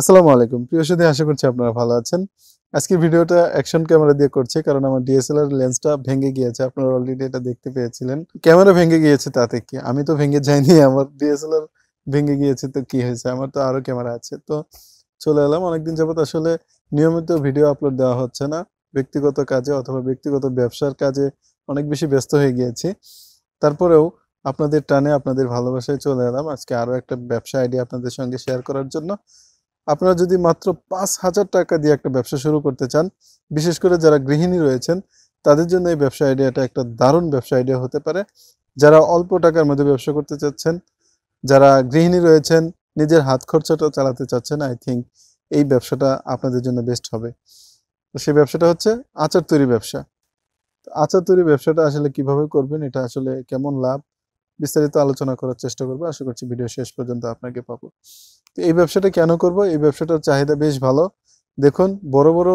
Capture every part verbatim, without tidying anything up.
আসসালামু আলাইকুম প্রিয় সাথী, আশা করছি আপনারা ভালো আছেন। আজকে ভিডিওটা অ্যাকশন ক্যামেরা দিয়ে করছি, কারণ আমার ডিএসএলআর লেন্সটা ভেঙে গিয়েছে। আপনারা অলরেডি এটা দেখতে পেয়েছিলেন। ক্যামেরা ভেঙে গিয়েছে তাতে কি, আমি তো ভেঙে যাইনি, আমার ডিএসএলআর ভেঙে গিয়েছে তো কি হয়েছে, আমার তো আরো ক্যামেরা আছে। তো চলে এলাম, অনেকদিন যাবত আসলে নিয়মিত ভিডিও আপলোড দেওয়া হচ্ছে না, ব্যক্তিগত কাজে অথবা ব্যক্তিগত ব্যবসার কাজে অনেক বেশি ব্যস্ত হয়ে গিয়েছি। তারপরেও আপনাদের টানে আপনাদের ভালোবাসায় চলে এলাম আজকে আরো একটা ব্যবসা আইডিয়া আপনাদের সঙ্গে শেয়ার করার জন্য। আপনারা যদি মাত্র পাঁচ হাজার টাকা দিয়ে একটা ব্যবসা শুরু করতে চান, বিশেষ করে যারা গৃহিণী রয়েছেন তাদের জন্য এই ব্যবসা আইডিয়াটা একটা দারুণ ব্যবসা আইডিয়া হতে পারে। যারা অল্প টাকার মধ্যে ব্যবসা করতে চাচ্ছেন, যারা গৃহিণী রয়েছেন, নিজের হাত খরচাটা চালাতে চাচ্ছেন, আই থিঙ্ক এই ব্যবসাটা আপনাদের জন্য বেস্ট হবে। তো সেই ব্যবসাটা হচ্ছে আচার তৈরি ব্যবসা। আচার তৈরি ব্যবসাটা আসলে কিভাবে করবেন, এটা আসলে কেমন লাভ, বিস্তারিত আলোচনা করার চেষ্টা করবো। আশা করছি ভিডিও শেষ পর্যন্ত আপনাকে পাবো। তো এই ব্যবসাটা কেন করব, এই ব্যবসাটার চাহিদা বেশ ভালো। দেখুন, বড় বড়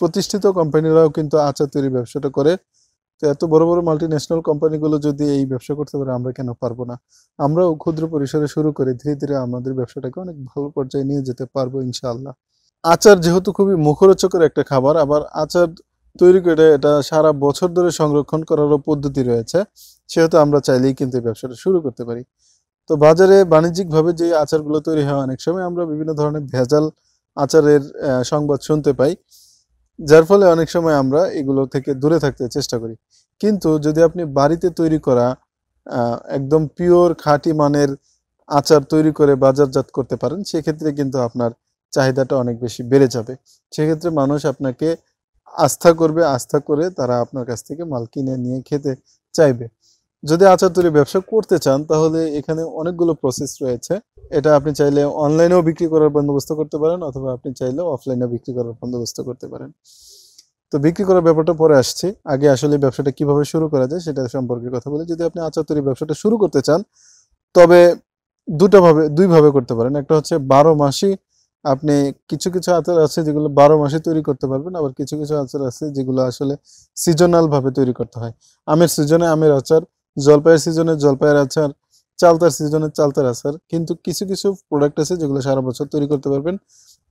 প্রতিষ্ঠিত কোম্পানিরাও কিন্তু আচার তৈরি ব্যবসাটা করে। তো এত বড় বড় মাল্টিন্যাশনাল কোম্পানিগুলো যদি এই ব্যবসা করতে পারে, আমরা কেন পারবো না? আমরাও ক্ষুদ্র পরিসরে শুরু করে ধীরে ধীরে আমাদের ব্যবসাটাকে অনেক ভালো পর্যায়ে নিয়ে যেতে পারবো ইনশাআল্লাহ। আচার যেহেতু খুবই মুখরোচকের একটা খাবার, আবার আচার তৈরি করে এটা সারা বছর ধরে সংরক্ষণ করারও পদ্ধতি রয়েছে, সেহেতু আমরা চাইলেই কিন্তু এই ব্যবসাটা শুরু করতে পারি। তো বাজারে বাণিজ্যিকভাবে যে আচারগুলো তৈরি হয়, অনেক সময় আমরা বিভিন্ন ধরনের ভেজাল আচারের সংবাদ শুনতে পাই, যার ফলে অনেক সময় আমরা এগুলো থেকে দূরে থাকতে চেষ্টা করি। কিন্তু যদি আপনি বাড়িতে তৈরি করা একদম পিওর খাঁটি মানের আচার তৈরি করে বাজারজাত করতে পারেন, সেক্ষেত্রে কিন্তু আপনার চাহিদাটা অনেক বেশি বেড়ে যাবে। সেক্ষেত্রে মানুষ আপনাকে আস্থা করবে, আস্থা করে তারা আপনার কাছ থেকে মাল কিনে নিয়ে খেতে চাইবে। যদি আচার তৈরি ব্যবসা করতে চান, তাহলে এখানে অনেকগুলো প্রসেস রয়েছে। এটা আপনি চাইলে অনলাইনেও বিক্রি করার বন্দোবস্ত করতে পারেন, অথবা আপনি চাইলে অফলাইনেও বিক্রি করার বন্দোবস্ত করতে পারেন। তো বিক্রি করার ব্যাপারটা পরে আসছে, আগে আসলে ব্যবসাটা কিভাবে শুরু করা যায় সেটা সম্পর্কে কথা বলি। যদি আপনি আচার তৈরি ব্যবসাটা শুরু করতে চান, তবে দুটো ভাবে দুইভাবে করতে পারেন। একটা হচ্ছে বারো মাসই, আপনি কিছু কিছু আচার আছে যেগুলো বারো মাসে তৈরি করতে পারবেন, আবার কিছু কিছু আচার আছে যেগুলো আসলে সিজনাল ভাবে তৈরি করতে হয়। আমের সিজনে আমের আচার, জলপাইয়ের সিজনে জলপাইয়ের আচার, চালতার সিজনে চালতার আচার। কিন্তু কিছু কিছু প্রোডাক্ট আছে যেগুলো সারা বছর তৈরি করতে পারবেন,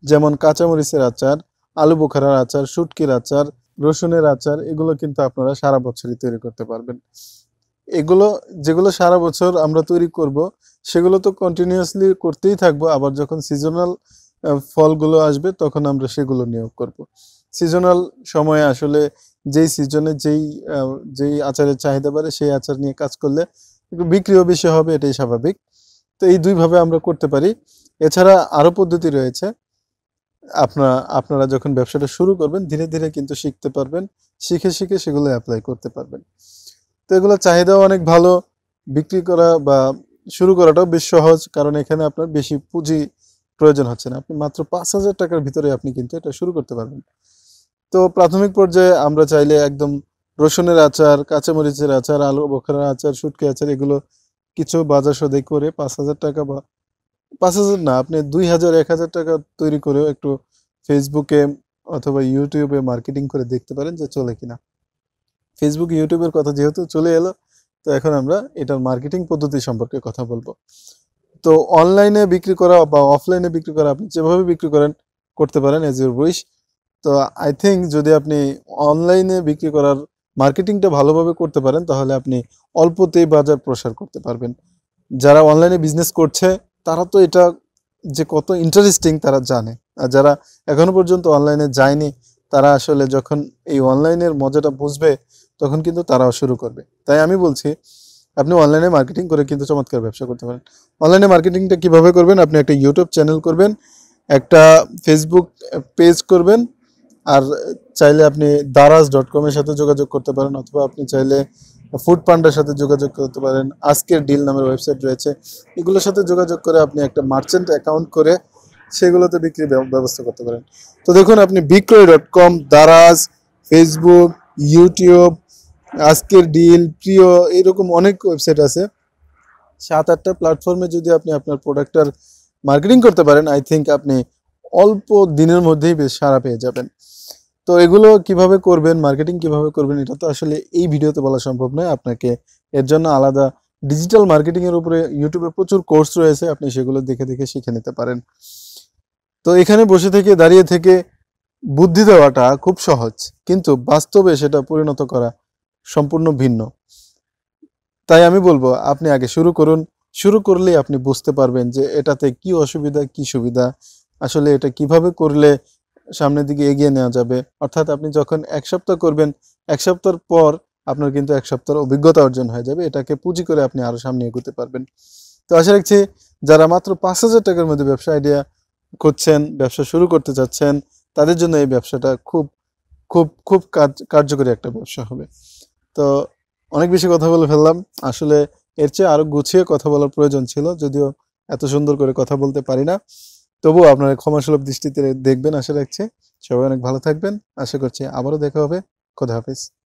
যেমন কাঁচামরিচের আচার, আলু বোখারার আচার, শুটকির আচার, রসুনের আচার, এগুলো কিন্তু আপনারা সারা বছরই তৈরি করতে পারবেন। এগুলো যেগুলো সারা বছর আমরা তৈরি করব, সেগুলো তো কন্টিনিউয়াসলি করতেই থাকবো। আবার যখন সিজনাল ফলগুলো আসবে, তখন আমরা সেগুলো নিয়োগ করব। সিজনাল সময়ে আসলে যেই সিজনে যেই যেই আচারের চাহিদা বাড়ে, সেই আচার নিয়ে কাজ করলে একটু বিক্রিও বেশি হবে, এটাই স্বাভাবিক। তো এই দুইভাবে আমরা করতে পারি। এছাড়া আরও পদ্ধতি রয়েছে। আপনারা আপনারা যখন ব্যবসাটা শুরু করবেন, ধীরে ধীরে কিন্তু শিখতে পারবেন, শিখে শিখে সেগুলো অ্যাপ্লাই করতে পারবেন। তো এগুলো চাহিদাও অনেক ভালো, বিক্রি করা বা শুরু করাটাও বেশ সহজ, কারণ এখানে আপনার বেশি পুঁজি প্রয়োজন হচ্ছে না। আপনি মাত্র পাঁচ হাজার টাকার ভিতরে আপনি কিন্তু এটা শুরু করতে পারবেন। তো প্রাথমিক পর্যায়ে আমরা চাইলে একদম রসুনের আচার, কাঁচামরিচের আচার, আলু বোখারার আচার, শুটকি আচার, এগুলো কিছু বাজার সদাই করে পাঁচ হাজার টাকা বা পাঁচ হাজার না, আপনি দুই হাজার এক হাজার টাকা তৈরি করেও একটু ফেসবুকে অথবা ইউটিউবে মার্কেটিং করে দেখতে পারেন যে চলে কিনা। ফেসবুক ইউটিউবের কথা যেহেতু চলে এলো, তো এখন আমরা এটার মার্কেটিং পদ্ধতি সম্পর্কে কথা বলবো। তো অনলাইনে বিক্রি করা বা অফলাইনে বিক্রি করা, আপনি যেভাবে বিক্রি করেন করতে পারেন, এজ ইউর উইশ। তো আই থিঙ্ক যদি আপনি অনলাইনে বিক্রি করার মার্কেটিংটা ভালোভাবে করতে পারেন, তাহলে আপনি অল্পতেই বাজার প্রসার করতে পারবেন। যারা অনলাইনে বিজনেস করছে, তারা তো এটা যে কত ইন্টারেস্টিং তারা জানে, আর যারা এখনো পর্যন্ত অনলাইনে যায়নি, তারা আসলে যখন এই অনলাইনের মজাটা বুঝবে, তখন কিন্তু তারাও শুরু করবে। তাই আমি বলছি, আপনি অনলাইনে মার্কেটিং করে কিন্তু চমৎকার ব্যবসা করতে পারেন। অনলাইনে মার্কেটিংটা কিভাবে করবেন? আপনি একটা ইউটিউব চ্যানেল করবেন, একটা ফেসবুক পেজ করবেন, আর চাইলে আপনি দারাজ ডট কমের সাথে যোগাযোগ করতে পারেন, অথবা আপনি চাইলে ফুড পান্ডার সাথে যোগাযোগ করতে পারেন। আজকের ডিল নামের ওয়েবসাইট রয়েছে, এগুলোর সাথে যোগাযোগ করে আপনি একটা মার্চেন্ট অ্যাকাউন্ট করে সেগুলোতে বিক্রির ব্যবস্থা করতে পারেন। তো দেখুন, আপনি Bikroy dot com, Daraz, Facebook, YouTube, আজকের ডিল, প্রিয়, এরকম অনেক ওয়েবসাইট আছে। সাত আটটা প্ল্যাটফর্মে যদি আপনি আপনার প্রোডাক্টটার মার্কেটিং করতে পারেন, আই থিঙ্ক আপনি অল্প দিনের মধ্যেই বেশ সাড়া পেয়ে যাবেন। তো এগুলো কিভাবে করবেন, মার্কেটিং কিভাবে করবেন, এটা তো আসলে এই ভিডিওতে বলা সম্ভব নয়। আপনাকে এর জন্য আলাদা ডিজিটাল মার্কেটিং এর উপরে ইউটিউবে প্রচুর কোর্স রয়েছে, আপনি সেগুলো দেখে দেখে শিখে নিতে পারেন। তো এখানে বসে থেকে দাঁড়িয়ে থেকে বুদ্ধি দেওয়াটা খুব সহজ, কিন্তু বাস্তবে সেটা পরিণত করা সম্পূর্ণ ভিন্ন। তাই আমি বলবো আপনি আগে শুরু করুন, শুরু করলেই আপনি বুঝতে পারবেন যে এটাতে কি অসুবিধা কি সুবিধা, আসলে এটা কিভাবে করলে সামনের দিকে এগিয়ে নেওয়া যাবে। অর্থাৎ আপনি যখন এক সপ্তাহ করবেন, এক সপ্তাহ পর আপনার কিন্তু এক সপ্তাহের অভিজ্ঞতা অর্জন হয়ে যাবে, এটাকে পুঁজি করে আপনি আরও সামনে এগোতে পারবেন। তো আশা রাখছি যারা মাত্র পাঁচ হাজার টাকার মধ্যে ব্যবসা আইডিয়া করছেন, ব্যবসা শুরু করতে চাচ্ছেন, তাদের জন্য এই ব্যবসাটা খুব খুব খুব কাজ কার্যকরী একটা ব্যবসা হবে। তো অনেক বেশি কথা বলে ফেললাম, আসলে এর চেয়ে আরও গুছিয়ে কথা বলার প্রয়োজন ছিল, যদিও এত সুন্দর করে কথা বলতে পারি না, তবুও আপনারা ক্ষমাসুলভ দৃষ্টিতে দেখবেন। আশা রাখছি সবাই অনেক ভালো থাকবেন, আশা করছি আবারও দেখা হবে। খোদা হাফেজ।